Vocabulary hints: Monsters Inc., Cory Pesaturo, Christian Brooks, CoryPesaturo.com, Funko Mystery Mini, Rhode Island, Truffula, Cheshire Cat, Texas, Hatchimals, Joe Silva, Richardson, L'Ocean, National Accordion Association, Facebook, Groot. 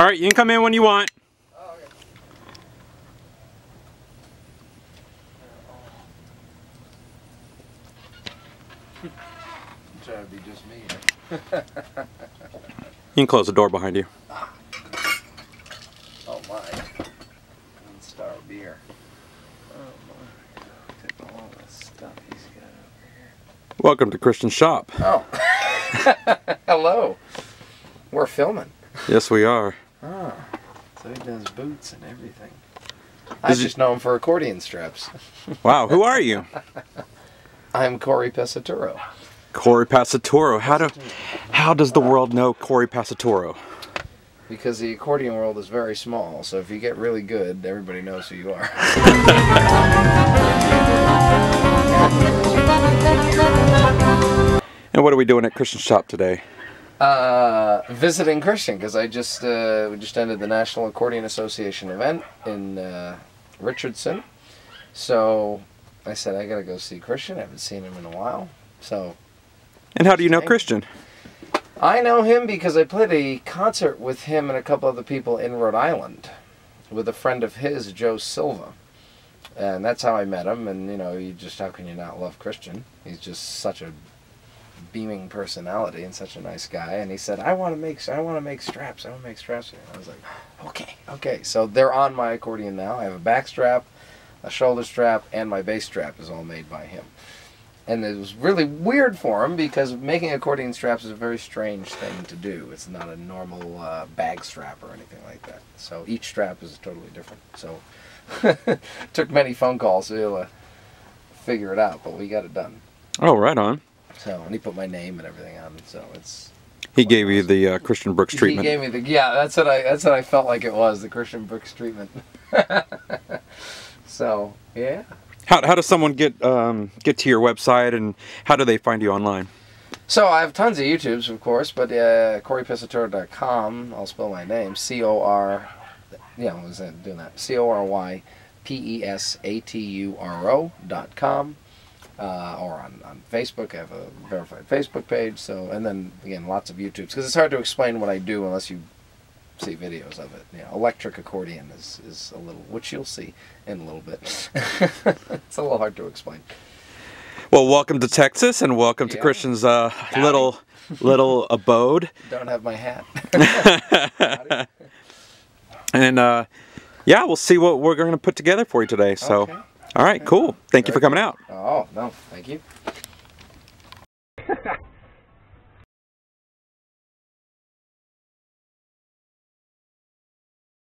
All right, you can come in when you want. Oh, okay. So it'd be just me. Right? You can close the door behind you. Ah. Oh my! One star beer. Oh my! Look at all the stuff he's got over here. Welcome to Christian's shop. Oh. Hello. We're filming. Yes, we are. Oh, so he does boots and everything. I just know him for accordion straps. Wow, who are you? I'm Cory Pesaturo. Cory Pesaturo. How does the world know Cory Pesaturo? Because the accordion world is very small, so if you get really good, everybody knows who you are. And what are we doing at Christian's shop today? Visiting Christian, because I just we just ended the National Accordion Association event in Richardson, so I said I gotta go see Christian. I haven't seen him in a while. So. And how do you know Christian? I know him because I played a concert with him and a couple other people in Rhode Island with a friend of his, Joe Silva, and that's how I met him. And you know, you just, how can you not love Christian? He's just such a beaming personality and such a nice guy. And he said, I want to make straps. I want to make straps. And I was like, okay. So they're on my accordion now. I have a back strap, a shoulder strap, and my bass strap is all made by him. And it was really weird for him because making accordion straps is a very strange thing to do. It's not a normal bag strap or anything like that. So each strap is totally different. So took many phone calls to be able to figure it out, but we got it done. Oh, right on. So, and he put my name and everything on, so it's... He gave you the Christian Brooks treatment. He gave me the... Yeah, that's what I felt like it was, the Christian Brooks treatment. So, yeah. How does someone get to your website, and how do they find you online? So, I have tons of YouTubes, of course, but CoryPesaturo.com, I'll spell my name, C-O-R... Yeah, I was doing that. C-O-R-Y-P-E-S-A-T-U-R-O.com. Or on Facebook, I have a verified Facebook page. So, and then again, lots of YouTubes, because it's hard to explain what I do unless you see videos of it. You know, electric accordion is a little, which you'll see in a little bit. It's a little hard to explain. Well, welcome to Texas, and welcome to Christian's little abode. Don't have my hat. And yeah, we'll see what we're going to put together for you today. So. Okay. All right, cool. Thank you for coming out. Oh, no, thank you.